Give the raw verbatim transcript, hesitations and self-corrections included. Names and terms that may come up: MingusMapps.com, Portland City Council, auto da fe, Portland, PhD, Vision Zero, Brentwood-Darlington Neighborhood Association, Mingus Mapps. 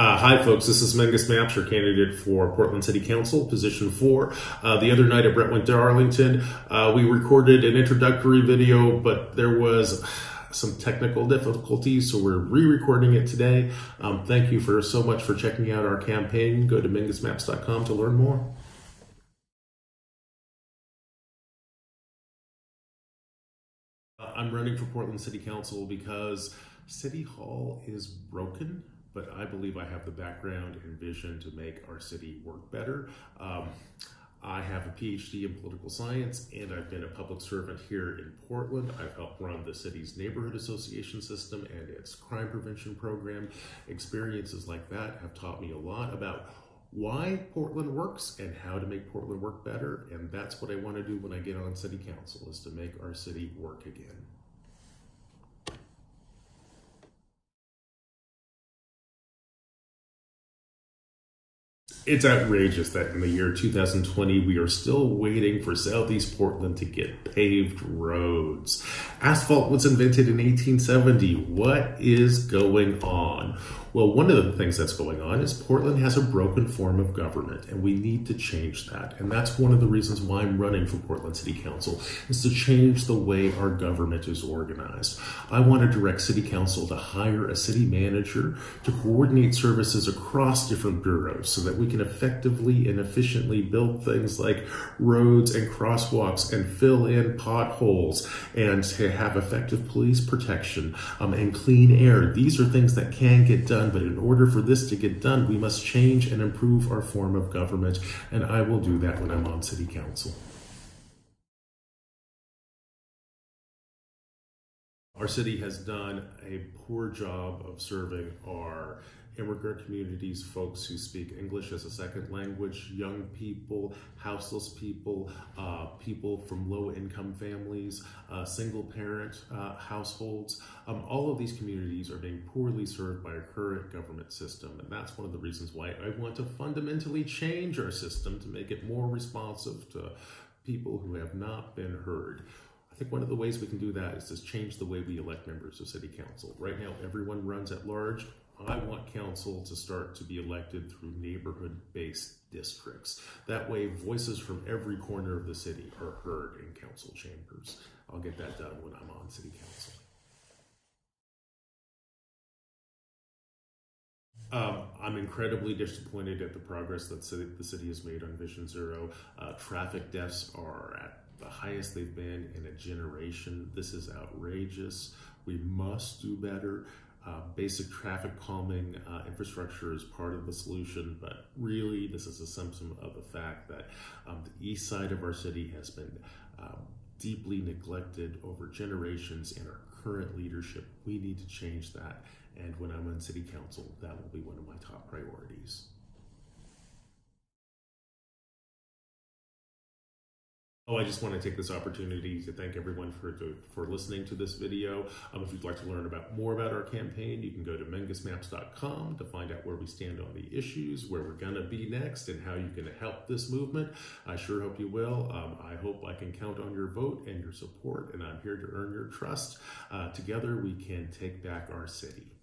Uh, hi folks, this is Mingus Mapps, your candidate for Portland City Council, position four. Uh, the other night at Brentwood-Darlington, uh, we recorded an introductory video, but there was some technical difficulties, so we're re-recording it today. Um, thank you for so much for checking out our campaign. Go to Mingus Mapps dot com to learn more. I'm running for Portland City Council because City Hall is broken, but I believe I have the background and vision to make our city work better. Um, I have a P H D in political science, and I've been a public servant here in Portland. I've helped run the city's neighborhood association system and its crime prevention program. Experiences like that have taught me a lot about why Portland works and how to make Portland work better. And that's what I want to do when I get on city council, is to make our city work again. It's outrageous that in the year two thousand twenty, we are still waiting for Southeast Portland to get paved roads. Asphalt was invented in eighteen seventy. What is going on? Well, one of the things that's going on is Portland has a broken form of government, and we need to change that. And that's one of the reasons why I'm running for Portland City Council, is to change the way our government is organized. I want to direct City Council to hire a city manager to coordinate services across different bureaus so that we can effectively and efficiently build things like roads and crosswalks and fill in potholes and to have effective police protection um, and clean air. These are things that can get done, but in order for this to get done, we must change and improve our form of government, and I will do that when I'm on City Council. Our city has done a poor job of serving our immigrant communities, folks who speak English as a second language, young people, houseless people, uh, people from low-income families, uh, single-parent uh, households. Um, all of these communities are being poorly served by our current government system, and that's one of the reasons why I want to fundamentally change our system to make it more responsive to people who have not been heard. I think one of the ways we can do that is to change the way we elect members of City Council. Right now, everyone runs at large. I want council to start to be elected through neighborhood-based districts. That way, voices from every corner of the city are heard in council chambers. I'll get that done when I'm on City Council. Um, I'm incredibly disappointed at the progress that city, the city has made on Vision Zero. Uh, traffic deaths are at the highest they've been in a generation. This is outrageous. We must do better. Uh, basic traffic calming uh, infrastructure is part of the solution, but really this is a symptom of the fact that um, the east side of our city has been uh, deeply neglected over generations in our current leadership. We need to change that, and when I'm on City Council, that will be one of my top priorities. Oh, I just want to take this opportunity to thank everyone for, for listening to this video. Um, if you'd like to learn about more about our campaign, you can go to Mingus Mapps dot com to find out where we stand on the issues, where we're going to be next, and how you can help this movement. I sure hope you will. Um, I hope I can count on your vote and your support, and I'm here to earn your trust. Uh, together, we can take back our city.